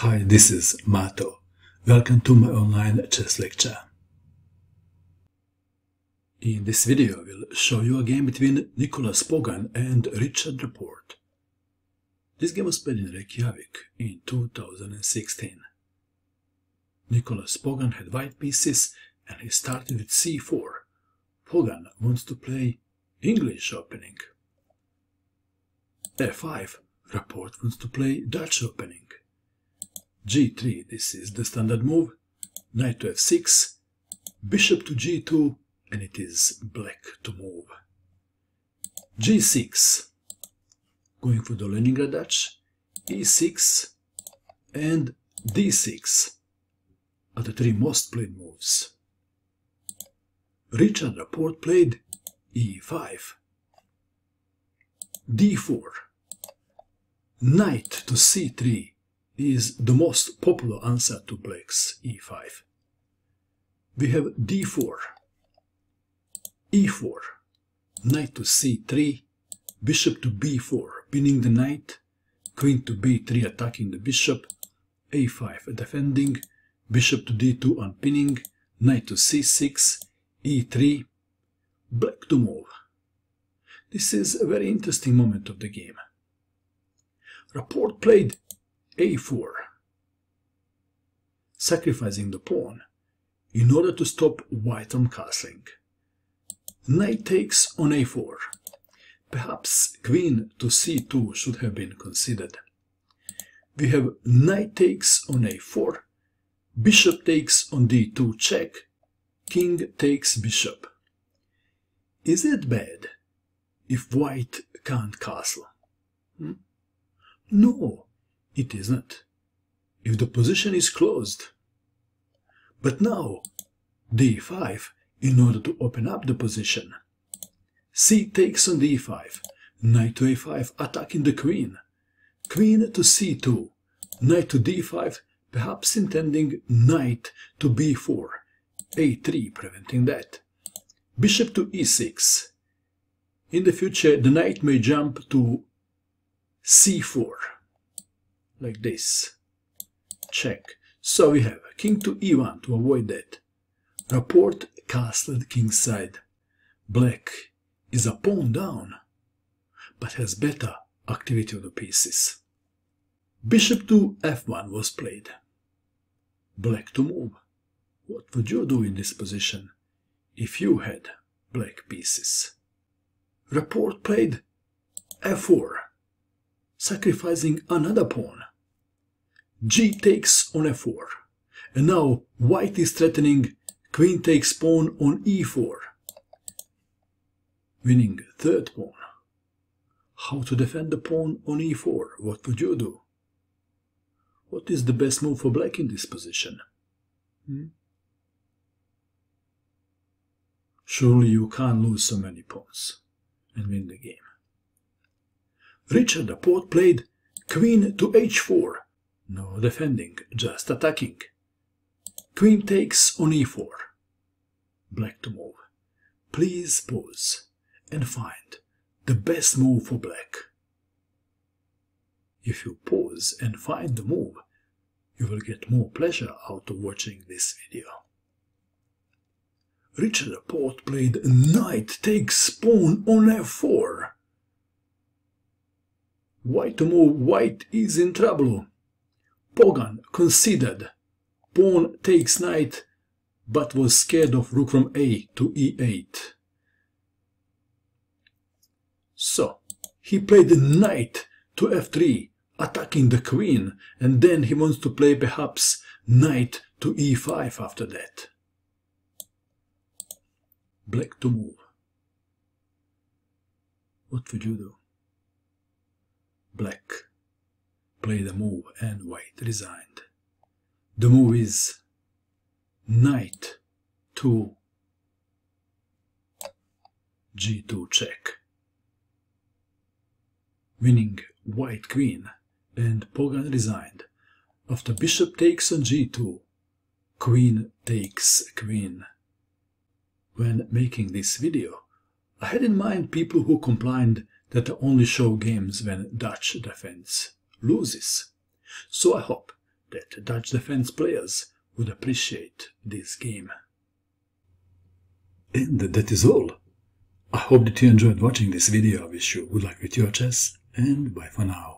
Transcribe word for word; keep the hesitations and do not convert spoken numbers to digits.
Hi, this is Mato. Welcome to my online chess lecture. In this video, we'll show you a game between Nikolas Pogan and Richard Rapport. This game was played in Reykjavik in two thousand sixteen. Nikolas Pogan had white pieces and he started with c four. Pogan wants to play English opening. f five. Rapport wants to play Dutch opening. g three, this is the standard move, knight to f six, bishop to g two, and it is black to move. g six, going for the Leningrad Dutch, e six, and d six are the three most played moves. Richard Rapport played e five, d four, knight to c three, is the most popular answer to black's e five. We have d four, e four, knight to c three, bishop to b four, pinning the knight, queen to b three, attacking the bishop, a five, defending, bishop to d two, unpinning, knight to c six, e three, black to move. This is a very interesting moment of the game. Rapport played a four, sacrificing the pawn in order to stop white from castling. Knight takes on a four. Perhaps queen to c two should have been considered. We have knight takes on a four, bishop takes on d two check, king takes bishop. Is it bad if white can't castle? Hmm? No. It is not, if the position is closed. But now, d five, in order to open up the position. C takes on d five, knight to a five, attacking the queen. Queen to c two, knight to d five, perhaps intending knight to b four, a three, preventing that. Bishop to e six. In the future, the knight may jump to c four. Like this. Check. So we have king to e one to avoid that. Rapport castled kingside. Black is a pawn down, but has better activity of the pieces. Bishop to f one was played. Black to move. What would you do in this position if you had black pieces? Rapport played f four, sacrificing another pawn. G takes on f four, and now white is threatening queen takes pawn on e four, winning third pawn. How to defend the pawn on e four? What would you do? What is the best move for black in this position? Hmm? Surely you can't lose so many pawns and win the game. Richard Rapport played queen to h four, no defending, just attacking. Queen takes on e four, black to move. Please pause and find the best move for black. If you pause and find the move, you will get more pleasure out of watching this video. Richard Rapport played knight takes pawn on f four. White to move, white is in trouble. Pogan considered pawn takes knight, but was scared of rook from a to e eight. So, he played knight to f three, attacking the queen, and then he wants to play perhaps knight to e five after that. Black to move. What would you do? Black played a move and white resigned. The move is knight to g two check, winning white queen, and Pogan resigned. After bishop takes on g two, queen takes queen. When making this video, I had in mind people who complained that I only show games when Dutch defense loses. So I hope that Dutch defense players would appreciate this game. And that is all. I hope that you enjoyed watching this video. I wish you good luck with your chess, and bye for now.